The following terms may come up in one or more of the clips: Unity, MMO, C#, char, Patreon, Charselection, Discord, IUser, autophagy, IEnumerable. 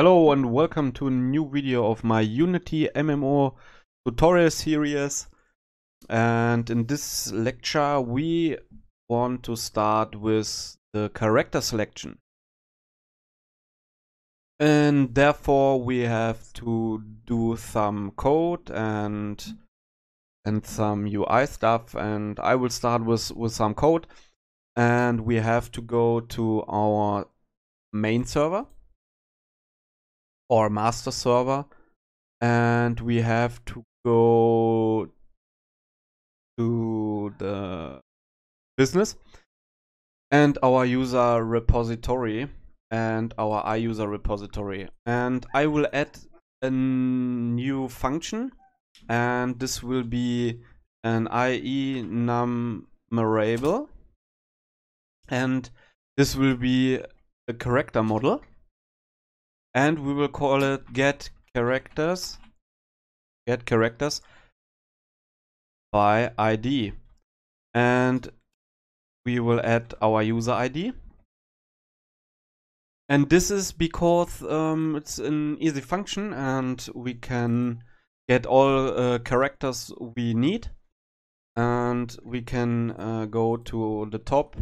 Hello and welcome to a new video of my Unity MMO tutorial series, and in this lecture we want to start with the character selection, and therefore we have to do some code and some UI stuff, and I will start with some code. And we have to go to our main server or master server, and we have to go to the business and our user repository and our IUser repository. And I will add a new function, and this will be an IEnumerable, and this will be a character model. And we will call it get characters by ID, and we will add our user ID. And this is because it's an easy function, and we can get all characters we need, and we can go to the top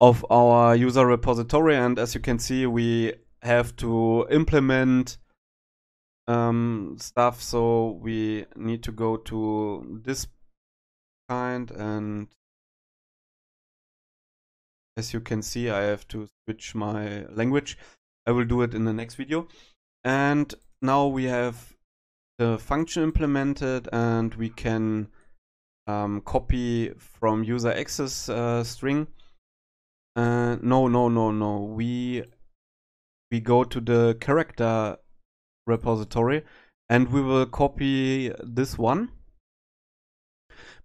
of our user repository. And as you can see, we have to implement stuff, so we need to go to this kind, and as you can see I have to switch my language. I will do it in the next video. And now we have the function implemented, and we can copy from user access string. No, we go to the character repository, and we will copy this one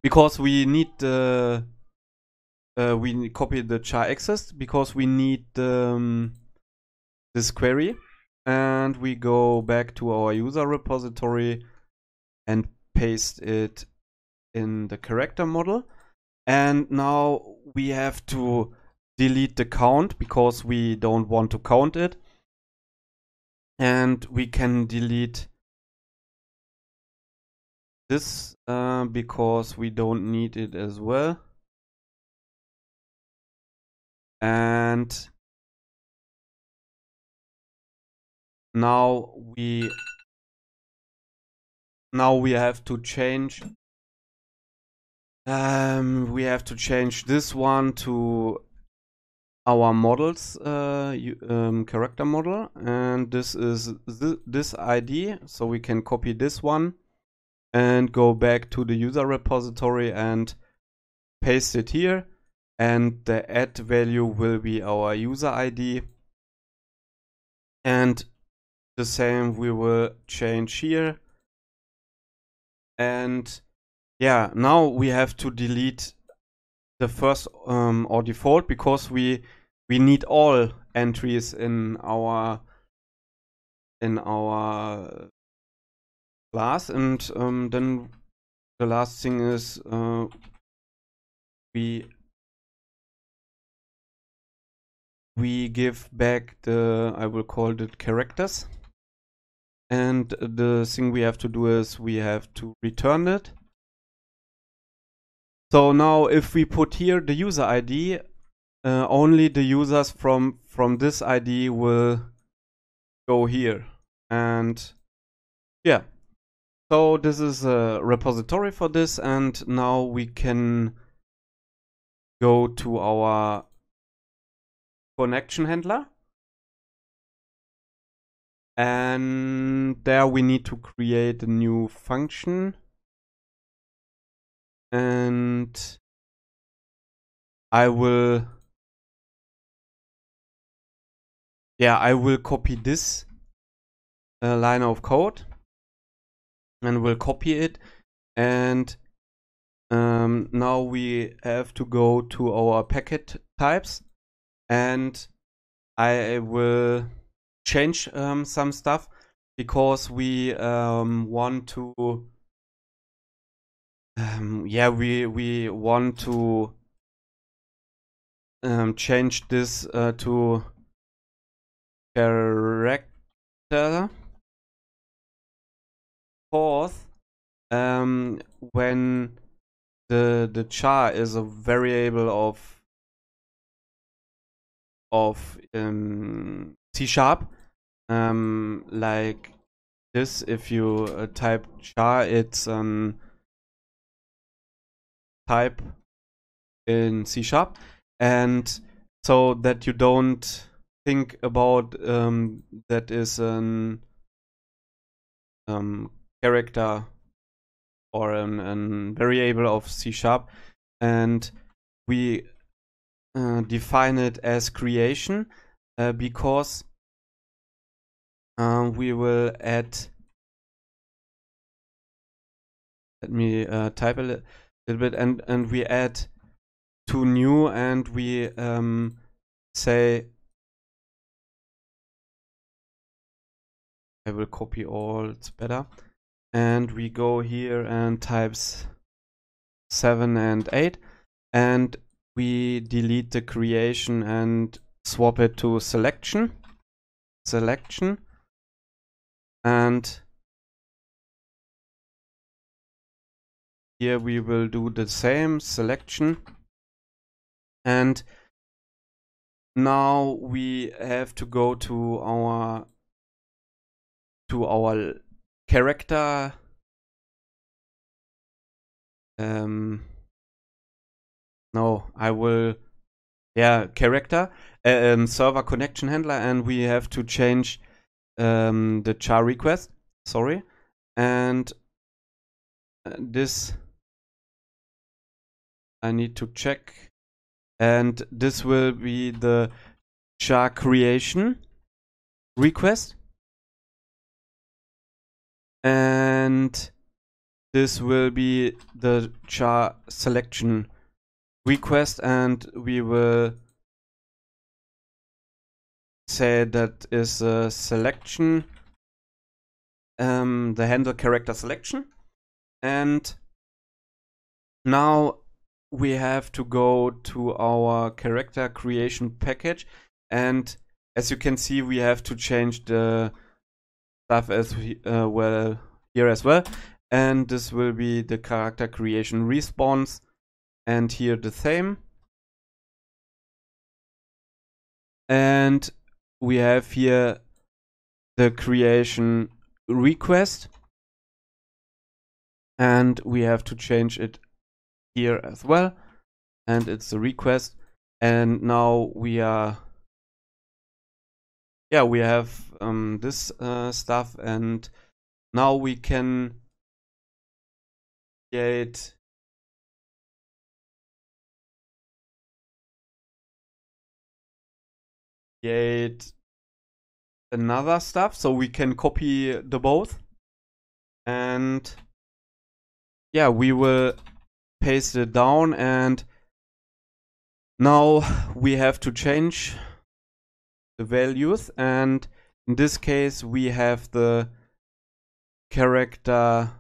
because we need the we copy the char access because we need this query, and we go back to our user repository and paste it in the character model. And now we have to delete the count because we don't want to count it. And we can delete this because we don't need it as well. And now we have to change this one to our model's character model, and this is this ID, so we can copy this one and go back to the user repository and paste it here, and the add value will be our user ID. And the same we will change here. And yeah, now we have to delete the first or default because we need all entries in our class. And then the last thing is we give back the, I will call it characters, and the thing we have to do is we have to return it. So now if we put here the user ID, only the users from this ID will go here. And yeah, so this is a repository for this. And now we can go to our connection handler, and there we need to create a new function, and I will copy this line of code, and we'll copy it. And now we have to go to our packet types, and I will change some stuff because we want to we want to change this to character Fourth, when the char is a variable of C#, like this, if you type char, it's type in C#, and so that you don't think about that is an character or an variable of C#, and we define it as creation because we will add. Let me type a little bit, and we add to new, and we say. I will copy all, it's better. And we go here and types 7 and 8, and we delete the creation and swap it to selection, and here we will do the same selection. And now we have to go to our character character server connection handler, and we have to change the char request, sorry, and this I need to check, and this will be the char creation request. And this will be the char selection request, and we will say that is a selection, the handle character selection. And now we have to go to our character creation package, and as you can see, we have to change the stuff as well here as well, and this will be the character creation response, and here the same, and we have here the creation request, and we have to change it here as well, and it's the request. And now we are we have this stuff, and now we can create another stuff, so we can copy the both, and we will paste it down. And now we have to change the values, and in this case we have the character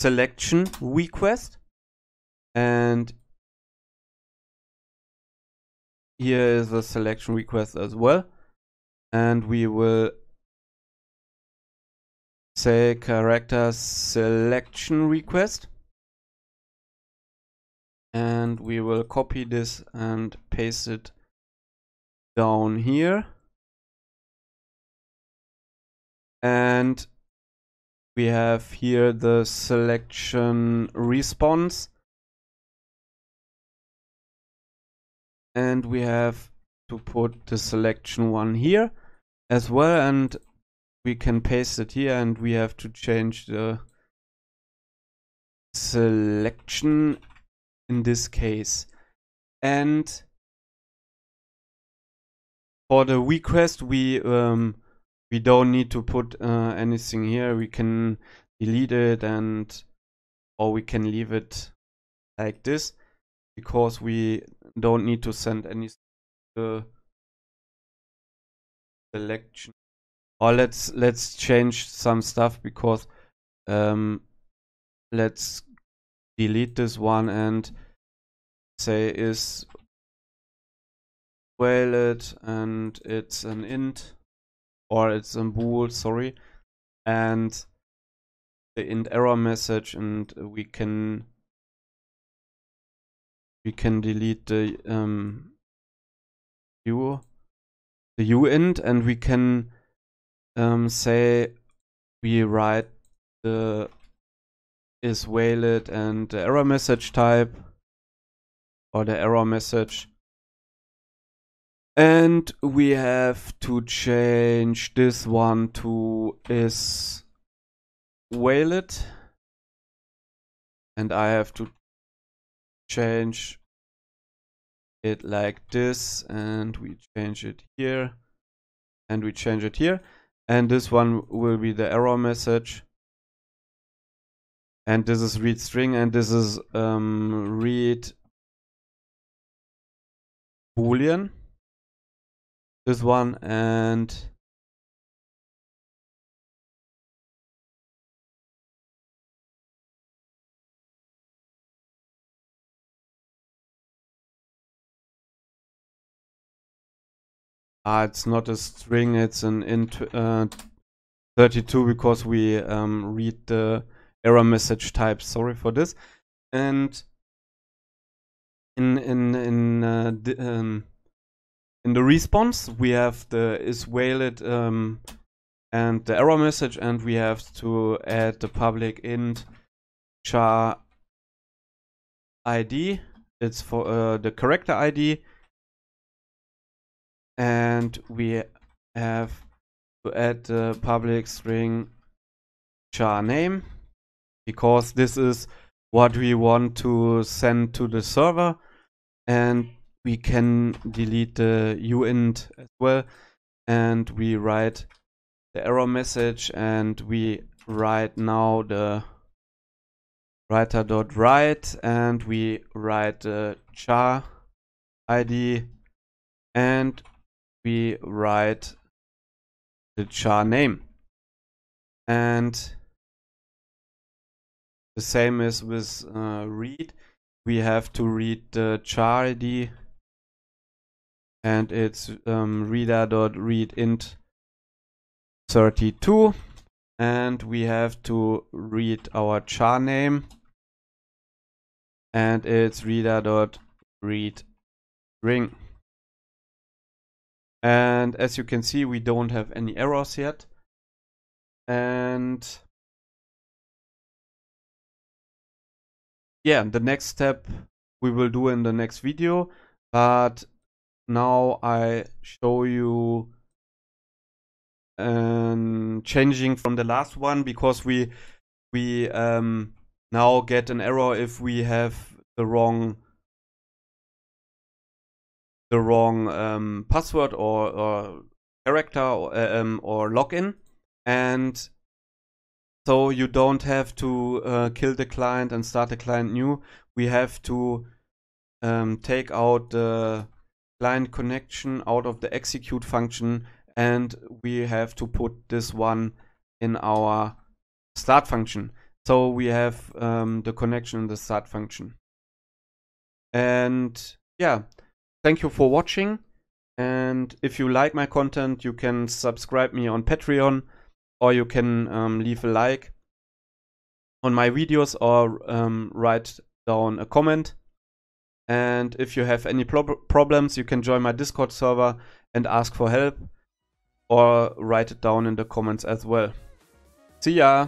selection request, and here is the selection request as well, and we will say character selection request, and we will copy this and paste it down here, and we have here the selection response, and we have to put the selection one here as well, and we can paste it here, and we have to change the selection in this case. And for the request, we don't need to put anything here. We can delete it, and or we can leave it like this, because we don't need to send any selection. Or let's change some stuff, because let's delete this one and say is valid, and it's an int, or it's a bool, sorry, and the int error message, and we can delete the uint, and we can say we write the is valid and the error message type or the error message, and we have to change this one to is valid, and I have to change it like this, and we change it here, and we change it here, and this one will be the error message, and this is read string, and this is read boolean, this one, and it's not a string, it's an int 32, because we read the error message type, sorry for this. And in the response we have the is valid and the error message, and we have to add the public int char id, it's for the character id, and we have to add the public string char name, because this is what we want to send to the server, and we can delete the uint as well, and we write the error message, and we write now the writer.write, and we write the char id, and we write the char name, and the same is with read. We have to read the char ID, and it's reader.read int 32, and we have to read our char name, and it's reader.read string. And as you can see, we don't have any errors yet. And yeah, the next step we will do in the next video. But now I show you changing from the last one, because we now get an error if we have the wrong password or character or login, and so you don't have to kill the client and start the client new. We have to take out the client connection out of the execute function, and we have to put this one in our start function. So we have the connection in the start function. And yeah. Thank you for watching, and if you like my content, you can subscribe me on Patreon, or you can leave a like on my videos, or write down a comment. And if you have any problems, you can join my Discord server and ask for help, or write it down in the comments as well. See ya!